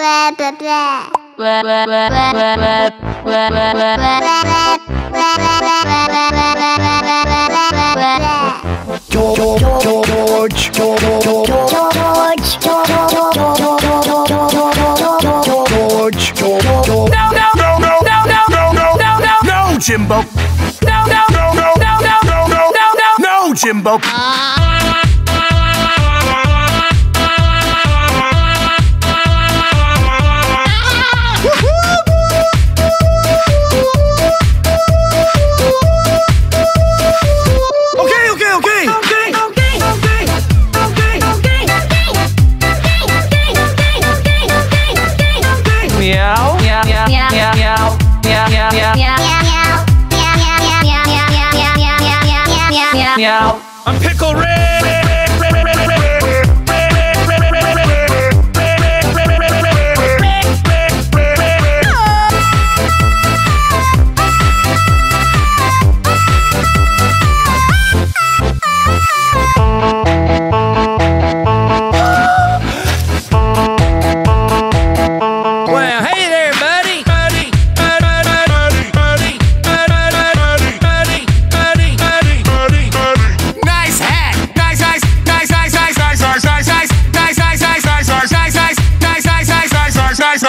No, Jimbo. No, Jimbo. Meow. I'm pickle rick.